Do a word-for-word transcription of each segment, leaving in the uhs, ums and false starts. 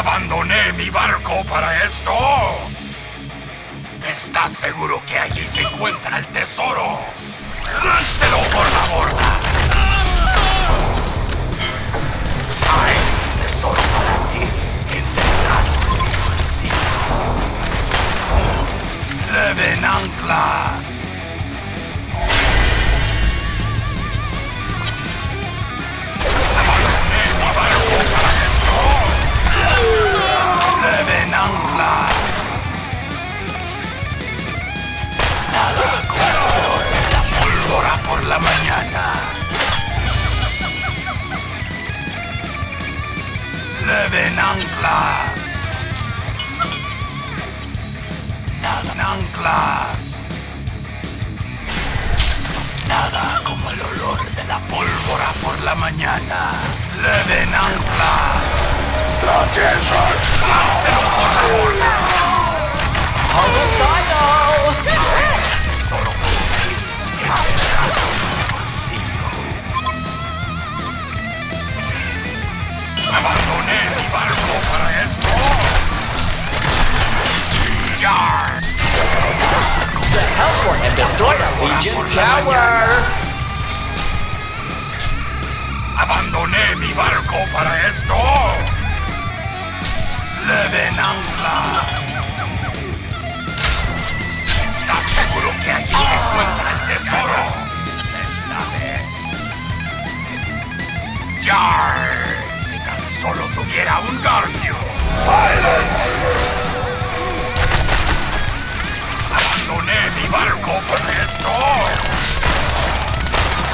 ¡Abandoné mi barco para esto! ¿Estás seguro que allí se encuentra el tesoro? ¡Láncelo por la borda! ¡Hay un tesoro para ti! ¡Entenderás! ¡Sí! ¡Leven anclas! ¡Abandoné mi barco para esto! ¡Leven anclas! Nada como la pólvora por la mañana. Leven anclas. Nada anclas. Nada como el olor de la pólvora por la mañana. Leven anclas. La tierra. Hácelo por la bola. ¡Aguantalo! ¡Abandoné mi barco para esto! ¡Yar! The Hellborn have destroyed our Legion Tower! ¡Abandoné mi barco para esto! ¡Leven anclas! ¿Estás seguro que allí se encuentra el tesoro? ¡Yar! Solo tuviera un garfio. ¡Silence! ¡Abandoné mi barco con esto!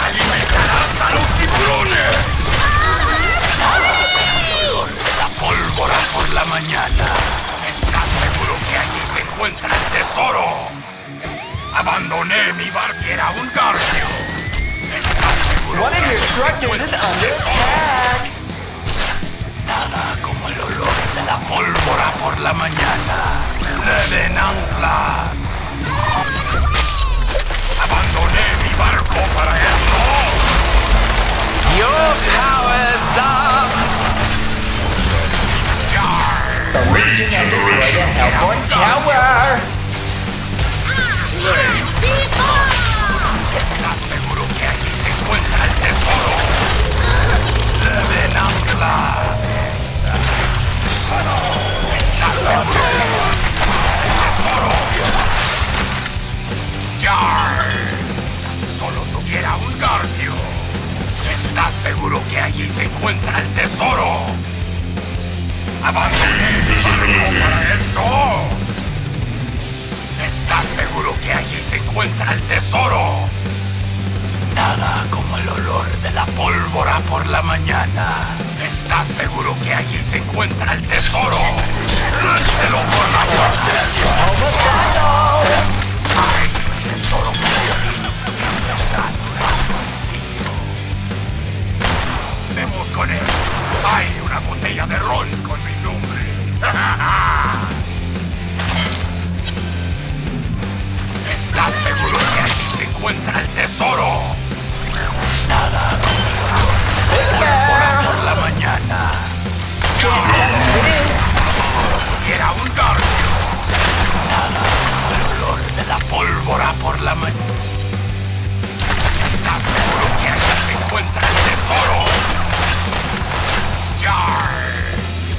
¡Alimentarás a los tiburones! ¡Nada como el olor de la pólvora por la mañana! ¿Estás seguro que allí se encuentra el tesoro? ¡Abandoné mi barco! ¡Era un garfio! ¿Estás seguro que allí se encuentra el tesoro? Nada como el olor de la pólvora por la mañana. ¡Leven anclas! ¡Abandoné mi barco para esto! ¡Your powers up! The Legion of Destroyer Hellborn Tower! ¿Estás seguro que aquí se encuentra el tesoro? ¡Leven anclas! Solo tuviera un garfio. ¿Estás seguro que allí se encuentra el tesoro? ¡Abandoné mi barco para esto! ¿Estás seguro que allí se encuentra el tesoro? Nada como el olor de la pólvora por la mañana. ¿Estás seguro que allí se encuentra el tesoro? ¡Láncelo por la puerta! ¡Ay, el tesoro mío! ¡Vemos con él! ¡Hay una botella de ron con mi nombre! ¿Estás seguro que allí se encuentra el tesoro? Nada como por la mañana. Yo solo tuviera un garfio. Nada como el olor de la pólvora por la mañana. ¿Estás seguro que allá se encuentra el tesoro? Yo solo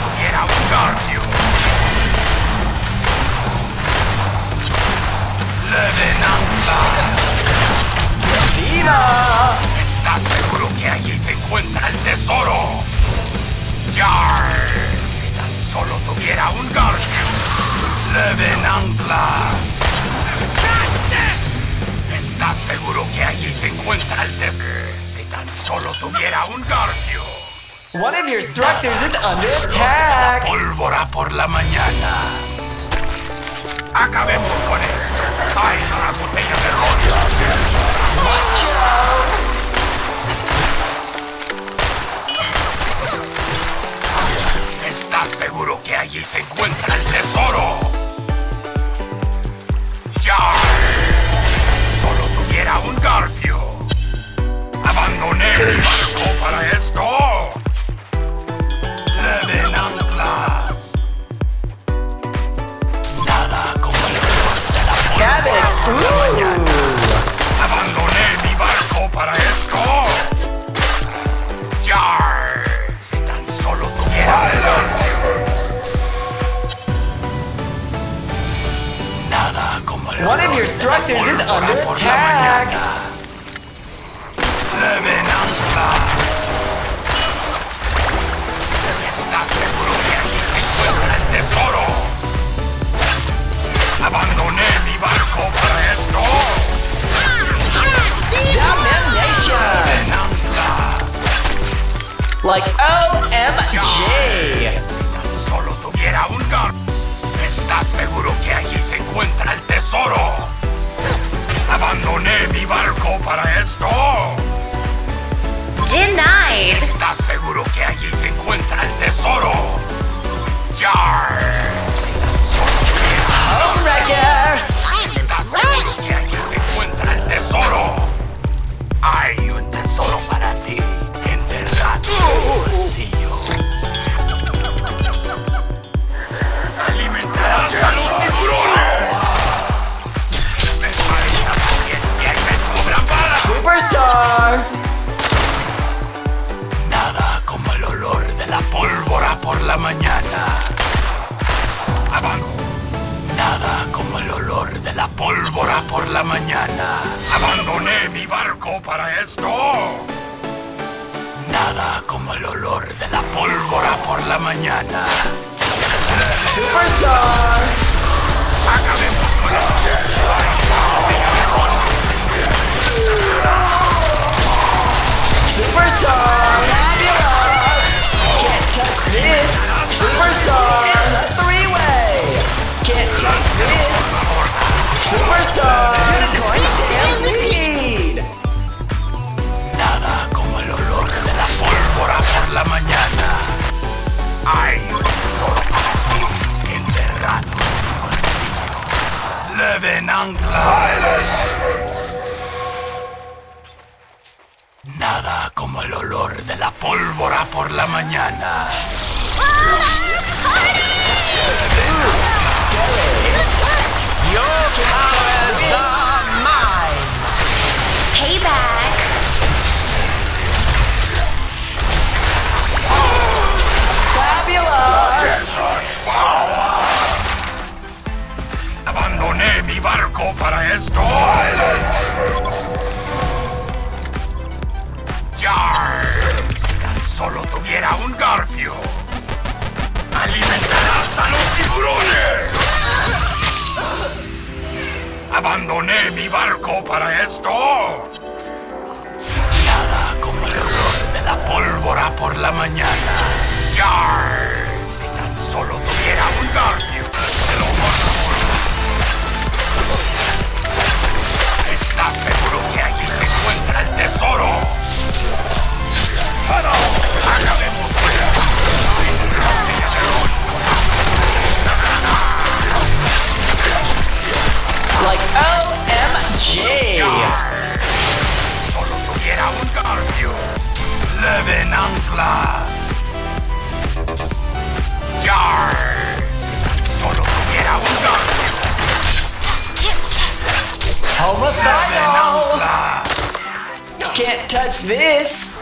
tuviera un garfio. Leven anclas. ¿Estás seguro que allí se encuentra el tesoro? ¡Yar! Si tan solo tuviera un garfio. ¡Leven anclas! ¿Estás seguro que allí se encuentra el tesoro? Si tan solo tuviera un garfio. One of your thrusters is under attack. Pólvora por la mañana. Acabemos con esto. Hay una botella de ron. Watch out! ¿Estás seguro que allí se encuentra el tesoro? ¡Ya! Solo tuviera un garfio. ¡Abandoné mi barco para esto! ¡Leven anclas! Like, O M G. Si solo tuviera un gar... ¿Estás seguro que allí se encuentra el tesoro? Abandoné mi barco para esto. Denied. ¿Estás seguro que allí se encuentra el tesoro? Jar. Home Wrecker. ¿Estás seguro que allí se encuentra el tesoro? Hay un tesoro para ti, en verdad, en tu bolsillo. ¡Alimentarás a los tiburones! Me falta paciencia y me sobran balas. ¡Superstar! Nada como el olor de la pólvora por la mañana. Abajo. Nada como el olor de la pólvora por la mañana. Abandoné mi barco para esto. Nada como el olor de la pólvora por la mañana. Superstar. Acabemos con la Superstar. Fabulous. Can't touch this. Superstar. It's a three-way. Can't touch this. Superstar. Unicorn Stampede. Nada como el olor de la pólvora por la mañana. Hay un tesoro. Leven Silence. Nada como el olor de la pólvora por la mañana. Payback. Fabulous. Abandoné mi barco para esto. Jar. Si tan solo tuviera un garfio. Alimentarás a los tiburones. Abandoné mi barco para esto. Nada como el olor de la pólvora por la mañana. Jar. Si tan solo tuviera un garfio. Se lo mando. ¿Estás seguro que allí se encuentra el tesoro? ¡Halo! ¡Acabemos fuera! Like O M G. Solo tuviera un cambio. Leven Anclas. Jar. Solo tuviera un cambio. Can't touch this.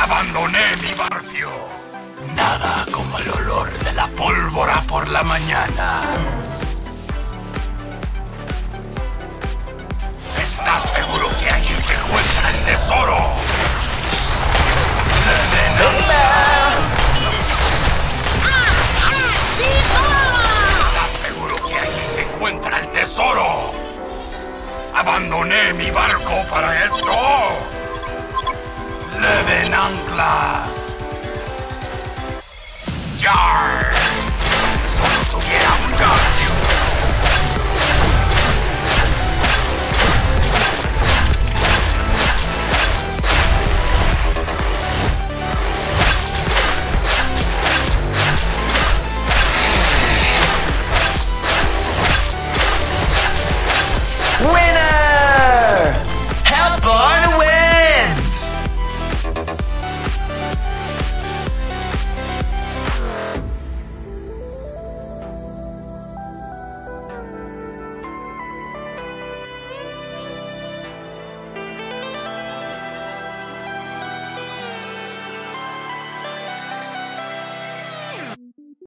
Abandoné mi barfio. Nada como el olor de la pólvora por la mañana. ¿Estás seguro que allí se encuentra el tesoro? Encuentra el tesoro. Abandoné mi barco para esto. Leven Anclas. Jar. Solo tuviera un gas.